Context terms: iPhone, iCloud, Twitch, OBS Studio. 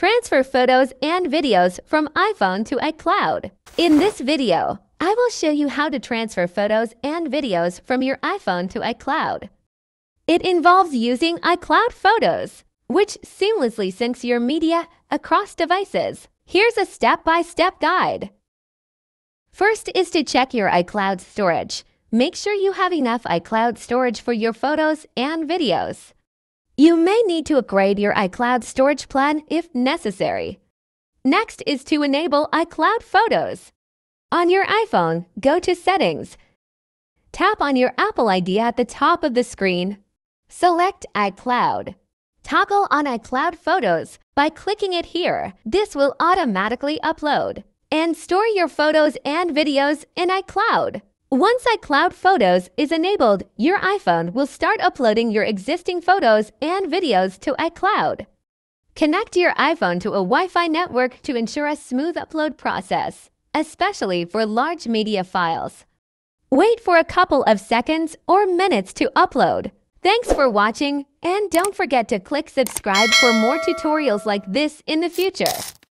Transfer photos and videos from iPhone to iCloud. In this video, I will show you how to transfer photos and videos from your iPhone to iCloud. It involves using iCloud Photos, which seamlessly syncs your media across devices. Here's a step-by-step guide. First is to check your iCloud storage. Make sure you have enough iCloud storage for your photos and videos. You may need to upgrade your iCloud storage plan if necessary. Next is to enable iCloud Photos. On your iPhone, go to Settings. Tap on your Apple ID at the top of the screen. Select iCloud. Toggle on iCloud Photos by clicking it here. This will automatically upload and store your photos and videos in iCloud. Once iCloud Photos is enabled, your iPhone will start uploading your existing photos and videos to iCloud. Connect your iPhone to a Wi-Fi network to ensure a smooth upload process, especially for large media files. Wait for a couple of seconds or minutes to upload. Thanks for watching, and don't forget to click subscribe for more tutorials like this in the future.